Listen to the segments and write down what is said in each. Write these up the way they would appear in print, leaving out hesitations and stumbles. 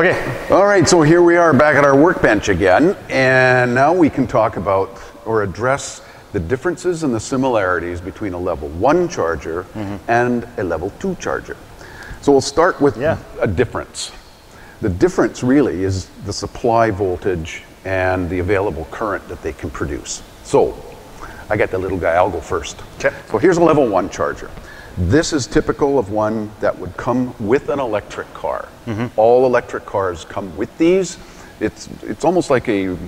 Okay, all right, so here we are back at our workbench again, and now we can talk about or address the differences and the similarities between a level 1 charger and a level 2 charger. So we'll start with a difference. The difference really is the supply voltage and the available current that they can produce. So I got the little guy, I'll go first. Okay. So here's a level 1 charger. This is typical of one that would come with an electric car. All electric cars come with these. It's almost like a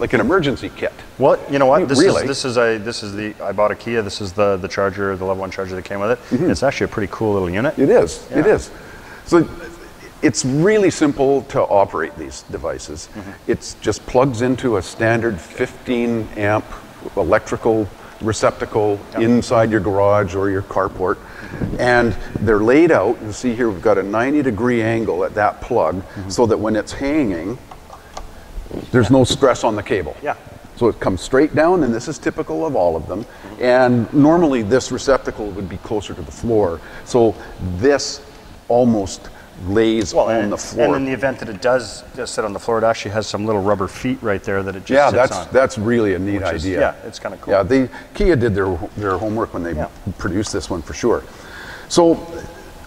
like an emergency kit. Well, you know what? I bought a Kia. This is the charger, the level 1 charger that came with it. It's actually a pretty cool little unit. It is. Yeah. It is. So it's really simple to operate these devices. It's just plugs into a standard 15 amp electrical receptacle inside your garage or your carport, and they're laid out. You see here we've got a 90-degree angle at that plug, so that when it's hanging, there's no stress on the cable. So it comes straight down, and this is typical of all of them. And normally this receptacle would be closer to the floor, so this almost lays on the floor. And in the event that it does sit on the floor, it actually has some little rubber feet right there that it just sits on. That's really a neat idea. Yeah, it's kind of cool. Yeah, Kia did their homework when they produced this one for sure. So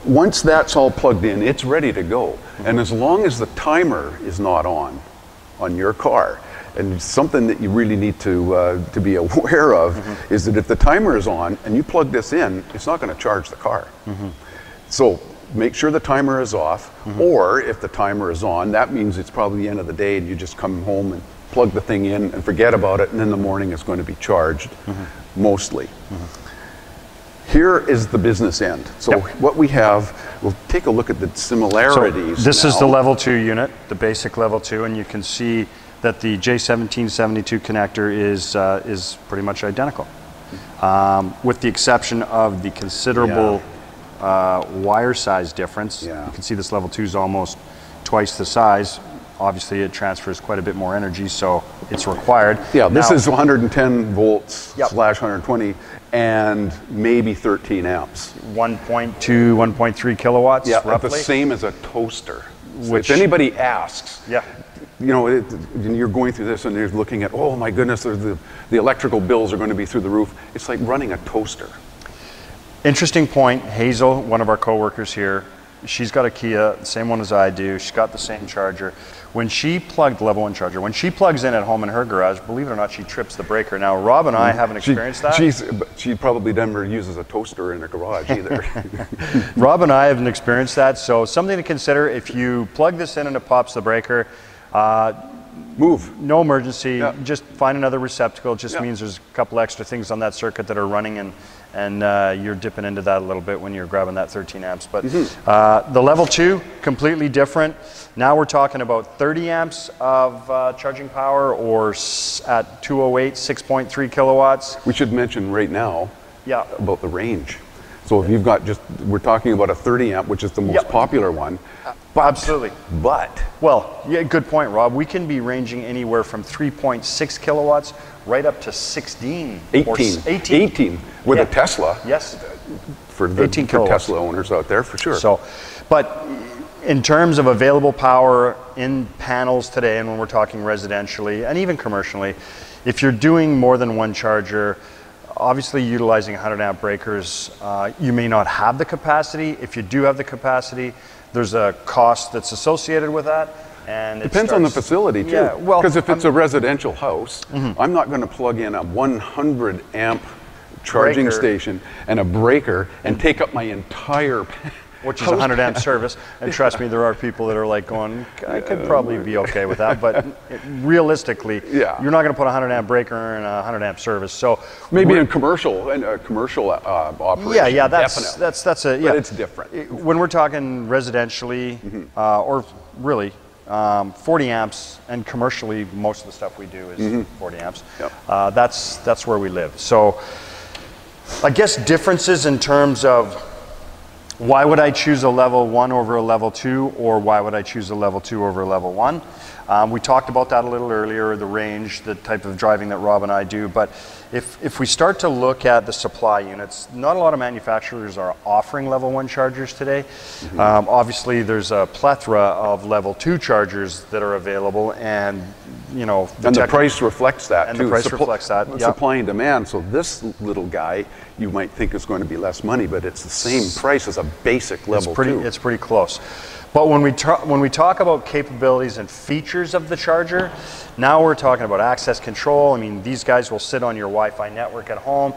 once that's all plugged in, it's ready to go. And as long as the timer is not on your car, and something that you really need to be aware of is that if the timer is on and you plug this in, it's not going to charge the car. So make sure the timer is off, or if the timer is on, that means it's probably the end of the day and you just come home and plug the thing in and forget about it, and in the morning it's going to be charged, mostly. Here is the business end. So what we have, we'll take a look at the similarities. So this is the level 2 unit, the basic level 2, and you can see that the J1772 connector is pretty much identical, with the exception of the considerable wire size difference. You can see this level 2 is almost twice the size. Obviously it transfers quite a bit more energy, so it's required. This is 110 volts /120 and maybe 13 amps. 1.2, 1.3 kilowatts roughly. The same as a toaster. So which, if anybody asks, you know, you're going through this and you're looking at, oh my goodness, the electrical bills are going to be through the roof. It's like running a toaster. Interesting point. Hazel, one of our co-workers here, she's got a Kia, the same one as I do. She's got the same charger. When she plugged level 1 charger, when she plugs in at home in her garage, believe it or not, she trips the breaker. Now, Rob and I haven't experienced that. She probably never uses a toaster in her garage either. Rob and I haven't experienced that. So something to consider: if you plug this in and it pops the breaker, move. No emergency. Just find another receptacle. It just means there's a couple extra things on that circuit that are running, and you're dipping into that a little bit when you're grabbing that 13 amps. But the level 2, completely different. Now we're talking about 30 amps of charging power, or at 208, 6.3 kilowatts. We should mention right now about the range. So if you've got we're talking about a 30 amp, which is the most popular one. Absolutely. But. Well, yeah, good point, Rob. We can be ranging anywhere from 3.6 kilowatts right up to 18 with a Tesla. For Tesla owners out there, for sure. So, but in terms of available power in panels today, and when we're talking residentially and even commercially, if you're doing more than one charger, obviously utilizing 100 amp breakers, you may not have the capacity. If you do have the capacity, there's a cost that's associated with that, and it depends on the facility too. Yeah, well, because if it's a residential house, I'm not going to plug in a 100 amp charging station and a breaker and take up my entire which is a 100 amp service. And trust me, there are people that are like going, I could probably be okay with that. But realistically, you're not going to put a 100 amp breaker in a 100 amp service. So maybe in a commercial operation. But it's different. When we're talking residentially, or really 40 amps, and commercially, most of the stuff we do is 40 amps. That's where we live. So I guess differences in terms of Why would I choose a level one over a level two, or why would I choose a level two over a level one? We talked about that a little earlier, the range, the type of driving that Rob and I do. But if we start to look at the supply units, not a lot of manufacturers are offering level one chargers today. Mm-hmm. Obviously, there's a plethora of level two chargers that are available, and you know, the price reflects that. And too. The price reflects that. Yep. Supply and demand. So this little guy, you might think is going to be less money, but it's the same price as a basic level two. It's pretty close. But when we talk about capabilities and features of the charger, now we're talking about access control. I mean, these guys will sit on your Wi-Fi network at home.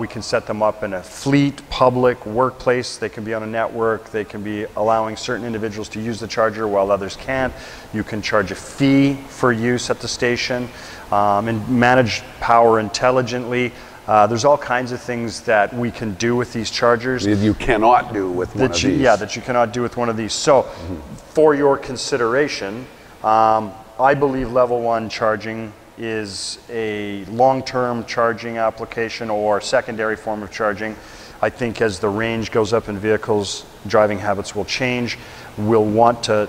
We can set them up in a fleet, public, workplace. They can be on a network. They can be allowing certain individuals to use the charger while others can't. You can charge a fee for use at the station and manage power intelligently. There's all kinds of things that we can do with these chargers. You cannot do with one of these. Yeah, that you cannot do with one of these. So for your consideration, I believe level one charging is a long-term charging application or secondary form of charging. I think as the range goes up in vehicles, driving habits will change. We'll want to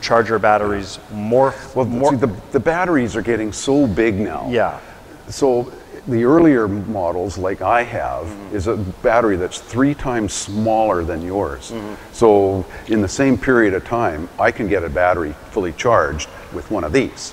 charge our batteries more. Well, more. See, the batteries are getting so big now. Yeah. So the earlier models, like I have, is a battery that's 3 times smaller than yours. So in the same period of time, I can get a battery fully charged with one of these.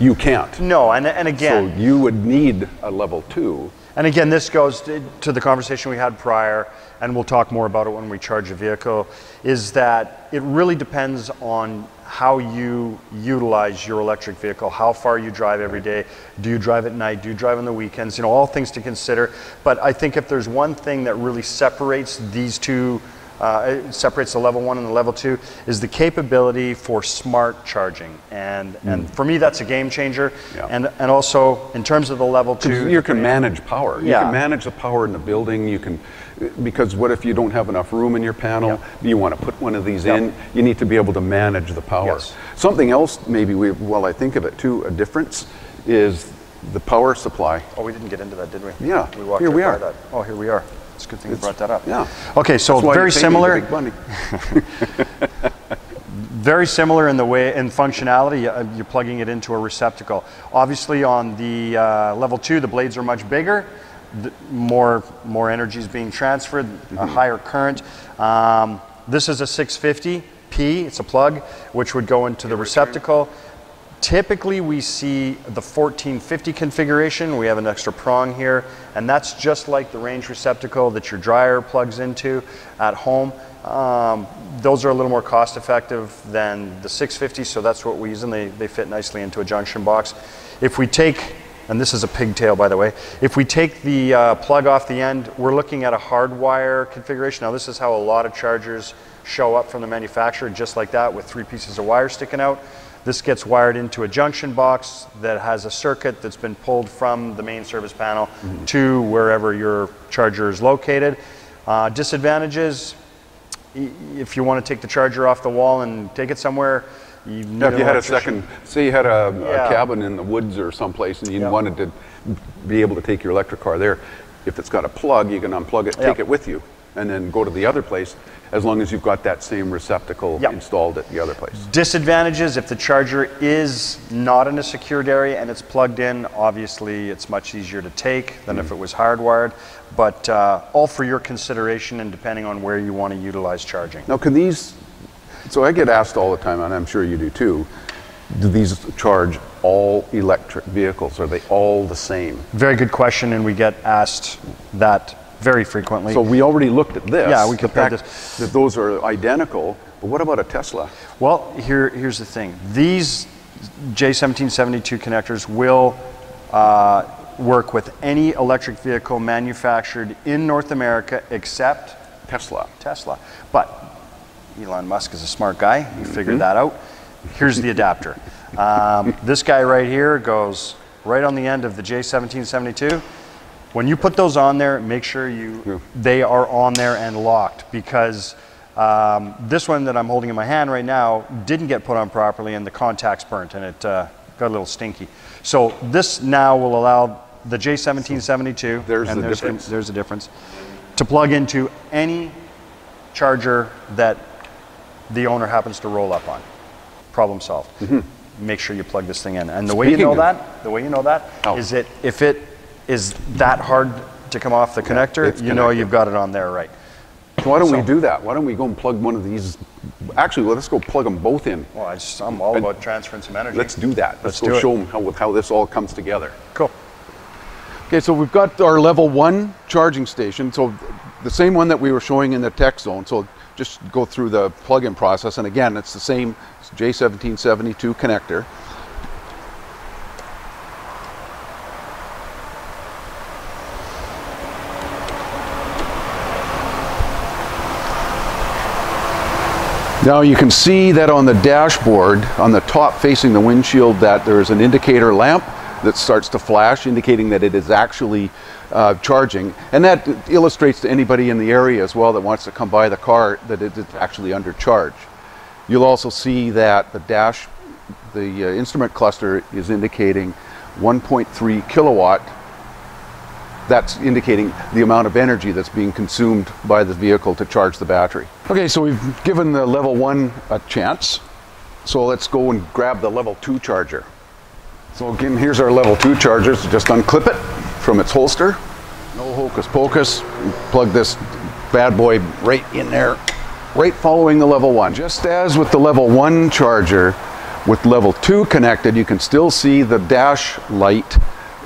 You can't. No, and again, so you would need a level two. And again, this goes to the conversation we had prior, and we'll talk more about it when we charge a vehicle, is that it really depends on how you utilize your electric vehicle, how far you drive every day. Do you drive at night? Do you drive on the weekends? You know, all things to consider. But I think if there's one thing that really separates these two, separates the level one and the level two, is the capability for smart charging. And for me, that's a game changer. Yeah. And also in terms of the level two, you can manage power. You can manage the power in the building. You can, because what if you don't have enough room in your panel? You want to put one of these in. You need to be able to manage the power. Something else, maybe while I think of it too, a difference is the power supply. Oh, we didn't get into that, did we? Yeah. We walked right by that. Oh, here we are. It's a good thing you brought that up. Yeah. Okay, so very similar. Very similar in the way and functionality. You're plugging it into a receptacle. Obviously, on the level two, the blades are much bigger. More energy is being transferred, a higher current. This is a 650p. It's a plug which would go into the receptacle. Typically, we see the 1450 configuration. We have an extra prong here, and that's just like the range receptacle that your dryer plugs into at home. Those are a little more cost effective than the 650, so that's what we use, and they fit nicely into a junction box. If we take, and this is a pigtail, by the way, if we take the plug off the end, we're looking at a hardwire configuration. Now, this is how a lot of chargers show up from the manufacturer, just like that, with 3 pieces of wire sticking out. This gets wired into a junction box that has a circuit that's been pulled from the main service panel to wherever your charger is located. Disadvantages, if you want to take the charger off the wall and take it somewhere, you need if you had a second, say you had a cabin in the woods or someplace and you wanted to be able to take your electric car there, if it's got a plug, you can unplug it, take it with you, and then go to the other place, as long as you've got that same receptacle installed at the other place. Disadvantages, if the charger is not in a secured area and it's plugged in, obviously it's much easier to take than if it was hardwired, but all for your consideration and depending on where you want to utilize charging. Now can these, so I get asked all the time, and I'm sure you do too, do these charge all electric vehicles? Are they all the same? Very good question, and we get asked that very frequently. So we already looked at this. Yeah, we compared this. That those are identical, but what about a Tesla? Well, here's the thing. These J1772 connectors will work with any electric vehicle manufactured in North America except Tesla. But Elon Musk is a smart guy. He figured that out. Here's the adapter. This guy right here goes right on the end of the J1772. When you put those on there, make sure they are on there and locked, because this one that I'm holding in my hand right now didn't get put on properly and the contacts burnt and it got a little stinky. So this now will allow the J1772, there's a difference, to plug into any charger that the owner happens to roll up on. Problem solved. Mm-hmm. Make sure you plug this thing in. And the way you know that, is it if it is that hard to come off the connector, you know you've got it on there, right? So why don't we do that? Why don't we go and plug one of these? Actually, let's go plug them both in. Well, I'm all about transferring some energy. Let's do that. Let's go show them how this all comes together. Cool. Okay, so we've got our level one charging station. So the same one that we were showing in the tech zone. So just go through the plug-in process. And again, it's the same J1772 connector. Now you can see that on the dashboard, on the top facing the windshield, that there is an indicator lamp that starts to flash, indicating that it is actually charging. And that illustrates to anybody in the area as well that wants to come by the car that it is actually under charge. You'll also see that the instrument cluster is indicating 1.3 kilowatt. That's indicating the amount of energy that's being consumed by the vehicle to charge the battery. Okay, so we've given the level one a chance. So let's go and grab the level two charger. So again, here's our level two charger. So just unclip it from its holster. No hocus pocus. Plug this bad boy right in there, right following the level one. Just as with the level one charger, with level two connected, you can still see the dash light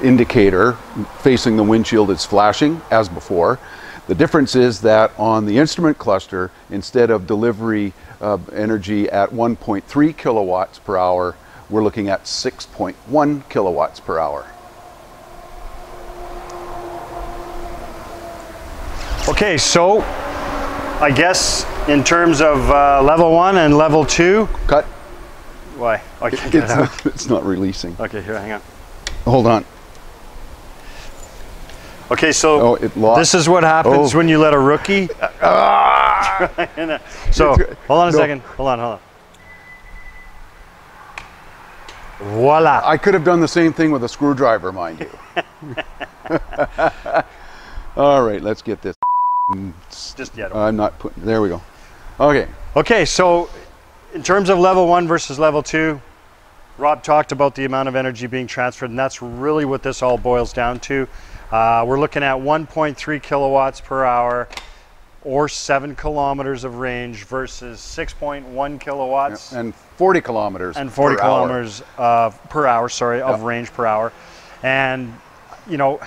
indicator facing the windshield is flashing as before. The difference is that on the instrument cluster, instead of delivery of energy at 1.3 kilowatts per hour, we're looking at 6.1 kilowatts per hour. Okay, so I guess in terms of level one and level two. Cut. Why? Okay, it's not releasing. Okay, here, hang on. Hold on. Okay, so this is what happens when you let a rookie. So hold on a second. Hold on. Voila. I could have done the same thing with a screwdriver, mind you. All right, let's get this. Just yet. I'm not putting. There we go. Okay. Okay, so in terms of level one versus level two, Rob talked about the amount of energy being transferred, and that's really what this all boils down to. We're looking at 1.3 kilowatts per hour or 7 kilometers of range versus 6.1 kilowatts. And 40 kilometers and 40 per kilometers hour. Per hour, sorry, of range per hour. And, you know,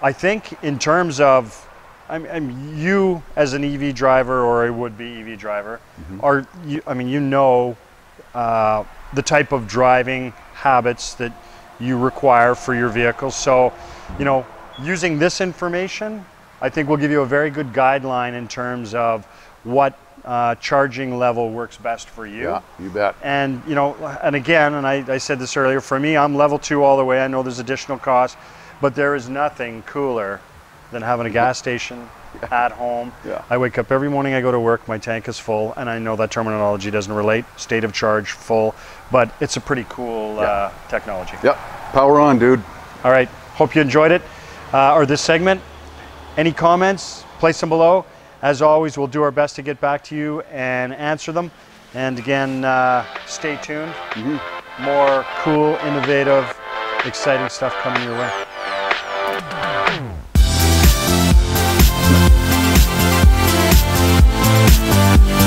I think in terms of, you as an EV driver or a would-be EV driver, are, you know the type of driving habits that you require for your vehicle. So, you know, using this information, I think will give you a very good guideline in terms of what charging level works best for you. Yeah, you bet. And, you know, and again, and I said this earlier, for me, I'm level two all the way. I know there's additional cost, but there is nothing cooler than having a gas station at home. Yeah. I wake up every morning, I go to work, my tank is full, and I know that terminology doesn't relate, state of charge full, but it's a pretty cool technology. Yep, power on, dude. All right, hope you enjoyed it, or this segment. Any comments, place them below. As always, we'll do our best to get back to you and answer them. And again, stay tuned. Mm-hmm. More cool, innovative, exciting stuff coming your way.